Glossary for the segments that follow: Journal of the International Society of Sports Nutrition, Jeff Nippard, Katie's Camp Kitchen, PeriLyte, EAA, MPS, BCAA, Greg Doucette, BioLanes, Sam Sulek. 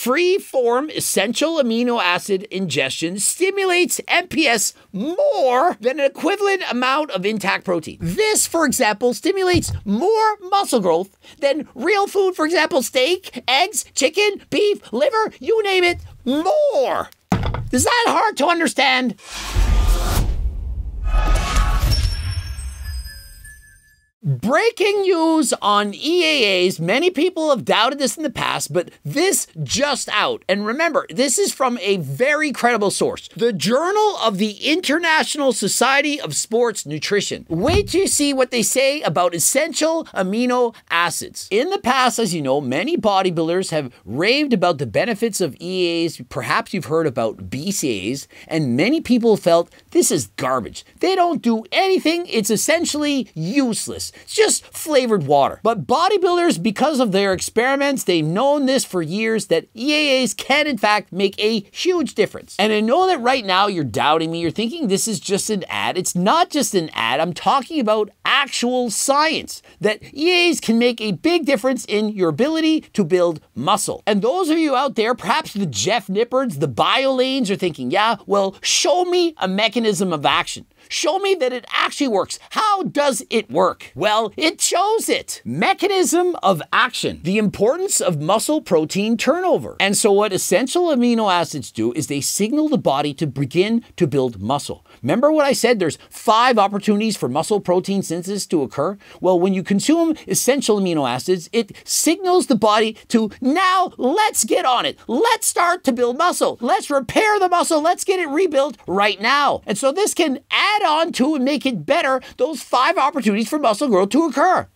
Free-form essential amino acid ingestion stimulates MPS more than an equivalent amount of intact protein. This, for example, stimulates more muscle growth than real food, for example, steak, eggs, chicken, beef, liver, you name it, more. Is that hard to understand? Breaking news on EAAs. Many people have doubted this in the past, but this just out. And remember, this is from a very credible source. The Journal of the International Society of Sports Nutrition. Wait till you see what they say about essential amino acids. In the past, as you know, many bodybuilders have raved about the benefits of EAAs. Perhaps you've heard about BCAAs, and many people felt this is garbage. They don't do anything. It's essentially useless. It's just flavored water. But bodybuilders, because of their experiments, they've known this for years, that EAAs can in fact make a huge difference. And I know that right now you're doubting me. You're thinking this is just an ad. It's not just an ad. I'm talking about actual science, that EAAs can make a big difference in your ability to build muscle. And those of you out there, perhaps the Jeff Nippards, the BioLanes, are thinking, yeah, well, show me a mechanism of action. Show me that it actually works. How does it work? Well, it shows it. Mechanism of action. The importance of muscle protein turnover. And so what essential amino acids do is they signal the body to begin to build muscle. Remember what I said? There's 5 opportunities for muscle protein synthesis to occur. Well, when you consume essential amino acids, it signals the body to, now let's get on it. Let's start to build muscle. Let's repair the muscle. Let's get it rebuilt right now. And so this can add on to and make it better, those 5 opportunities for muscle growth to occur.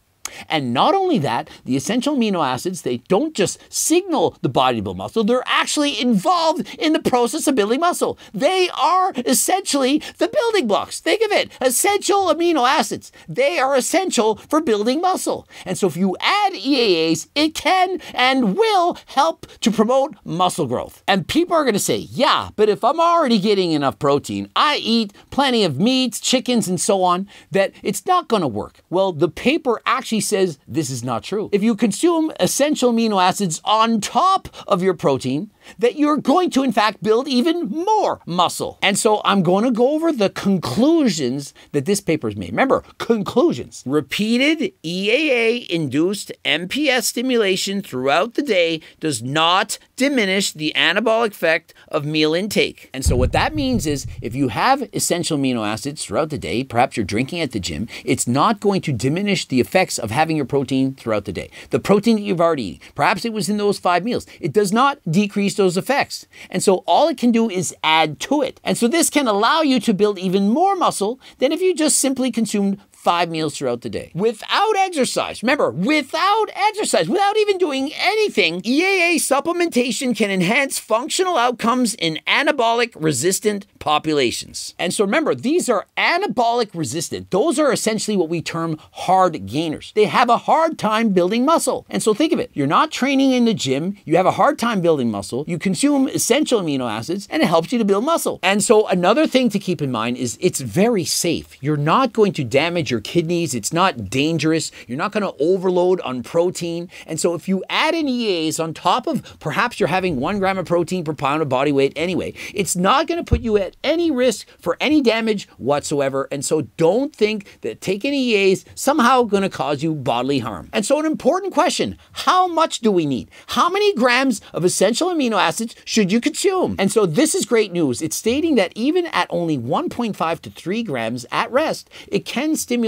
And not only that, the essential amino acids, they don't just signal the body to build muscle, they're actually involved in the process of building muscle. They are essentially the building blocks. Think of it, essential amino acids. They are essential for building muscle. And so if you add EAAs, it can and will help to promote muscle growth. And people are going to say, yeah, but if I'm already getting enough protein, I eat plenty of meats, chickens, and so on, that it's not going to work. Well, the paper actually says this is not true. If you consume essential amino acids on top of your protein, that you're going to in fact build even more muscle. And so I'm going to go over the conclusions that this paper's made. Remember, conclusions. Repeated EAA-induced MPS stimulation throughout the day does not diminish the anabolic effect of meal intake. And so what that means is if you have essential amino acids throughout the day, perhaps you're drinking at the gym, it's not going to diminish the effects of having your protein throughout the day. The protein that you've already eaten, perhaps it was in those 5 meals, it does not decrease those effects. And so all it can do is add to it. And so this can allow you to build even more muscle than if you just simply consumed 5 meals throughout the day. Without exercise, remember, without exercise, without even doing anything, EAA supplementation can enhance functional outcomes in anabolic resistant populations. And so remember, these are anabolic resistant. Those are essentially what we term hard gainers. They have a hard time building muscle. And so think of it, you're not training in the gym, you have a hard time building muscle, you consume essential amino acids, and it helps you to build muscle. And so another thing to keep in mind is it's very safe. You're not going to damage your kidneys. It's not dangerous. You're not going to overload on protein. And so if you add in EAAs on top of perhaps you're having 1 gram of protein per pound of body weight anyway, it's not going to put you at any risk for any damage whatsoever. And so don't think that taking EAAs somehow going to cause you bodily harm. And so an important question, how much do we need? How many grams of essential amino acids should you consume? And so this is great news. It's stating that even at only 1.5 to 3 grams at rest, it can stimulate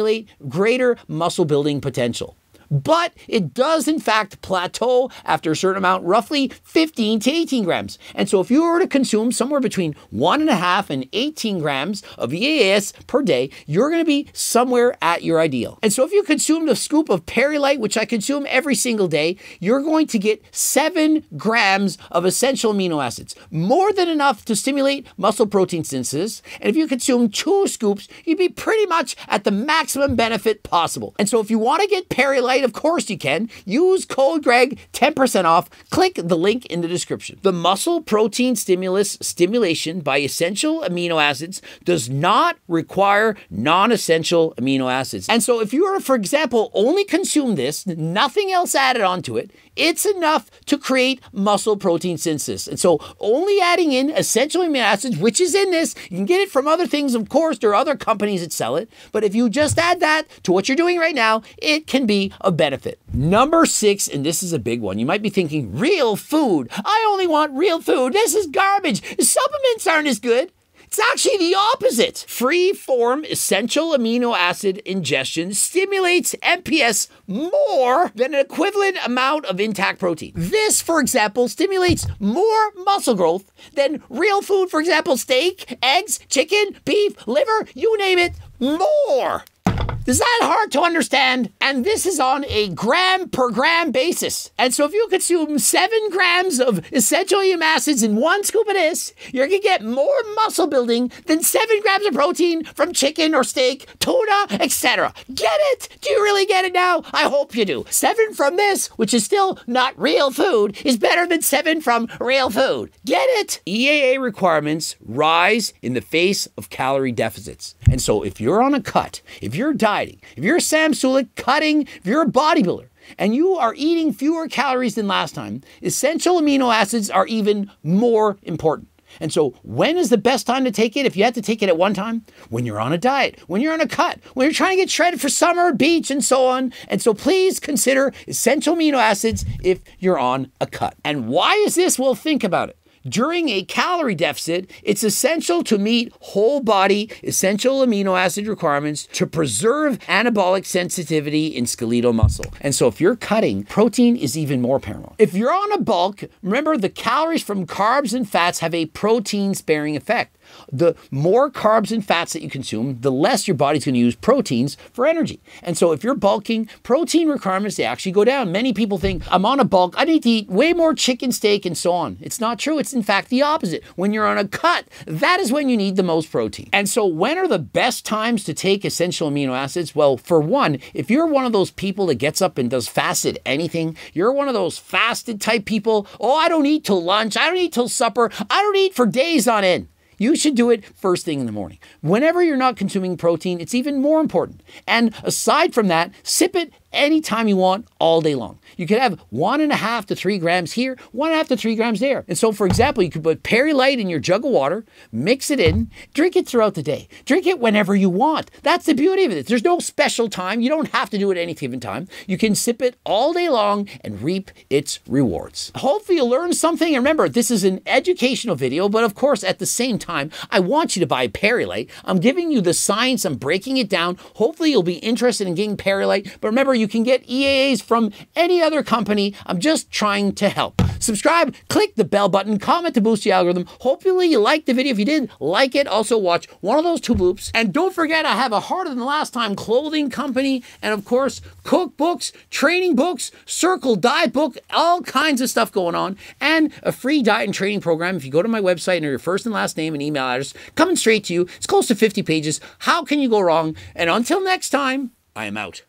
greater muscle building potential. But it does in fact plateau after a certain amount, roughly 15 to 18 grams. And so if you were to consume somewhere between 1.5 and 18 grams of EAAs per day, you're going to be somewhere at your ideal. And so if you consumed a scoop of PeriLyte, which I consume every single day, you're going to get 7 grams of essential amino acids, more than enough to stimulate muscle protein synthesis. And if you consume 2 scoops, you'd be pretty much at the maximum benefit possible. And so if you want to get PeriLyte PeriLyte? Of course you can. Use code Greg, 10% off. Click the link in the description. The muscle protein stimulation by essential amino acids does not require non-essential amino acids. And so if you are, for example, only consume this, nothing else added onto it, it's enough to create muscle protein synthesis. And so only adding in essential amino acids, which is in this, you can get it from other things, of course, there are other companies that sell it, but if you just add that to what you're doing right now, it can be a benefit. Number 6, and this is a big one, you might be thinking, real food. I only want real food. This is garbage. Supplements aren't as good. It's actually the opposite. Free-form essential amino acid ingestion stimulates MPS more than an equivalent amount of intact protein. This, for example, stimulates more muscle growth than real food, for example, steak, eggs, chicken, beef, liver, you name it, more. Is that hard to understand? And this is on a gram per gram basis. And so if you consume 7 grams of essential amino acids in 1 scoop of this, you're gonna get more muscle building than 7 grams of protein from chicken or steak, tuna, etc. Get it? Do you really get it now? I hope you do. 7 from this, which is still not real food, is better than 7 from real food. Get it? EAA requirements rise in the face of calorie deficits. And so if you're on a cut, if you're dieting, if you're Sam Sulek cutting, if you're a bodybuilder, and you are eating fewer calories than last time, essential amino acids are even more important. And so when is the best time to take it? If you had to take it at one time, when you're on a diet, when you're on a cut, when you're trying to get shredded for summer, beach, and so on. And so please consider essential amino acids if you're on a cut. And why is this? Well, think about it. During a calorie deficit, it's essential to meet whole body essential amino acid requirements to preserve anabolic sensitivity in skeletal muscle. And so if you're cutting, protein is even more paramount. If you're on a bulk, remember the calories from carbs and fats have a protein sparing effect. The more carbs and fats that you consume, the less your body's going to use proteins for energy. And so if you're bulking, protein requirements, they actually go down. Many people think, I'm on a bulk, I need to eat way more chicken, steak, and so on. It's not true. It's in fact the opposite. When you're on a cut, that is when you need the most protein. And so when are the best times to take essential amino acids? Well, for one, if you're one of those people that gets up and does fasted anything, you're one of those fasted type people, oh, I don't eat till lunch, I don't eat till supper, I don't eat for days on end. You should do it first thing in the morning. Whenever you're not consuming protein, it's even more important. And aside from that, sip it anytime you want all day long. You could have 1.5 to 3 grams here, 1.5 to 3 grams there. And so for example, you could put PeriLyte in your jug of water, mix it in, drink it throughout the day. Drink it whenever you want. That's the beauty of it. There's no special time. You don't have to do it at any given time. You can sip it all day long and reap its rewards. Hopefully you learned something. And remember, this is an educational video, but of course at the same time, I want you to buy PeriLyte. I'm giving you the science. I'm breaking it down. Hopefully you'll be interested in getting PeriLyte. But remember, you can get EAAs from any other company. I'm just trying to help. Subscribe, click the bell button, comment to boost the algorithm. Hopefully you liked the video. If you did, like it. Also watch one of those 2 bloops. And don't forget, I have a harder than last time clothing company and of course, cookbooks, training books, circle diet book, all kinds of stuff going on. And a free diet and training program. If you go to my website and your first and last name and email address, coming straight to you. It's close to 50 pages. How can you go wrong? And until next time, I am out.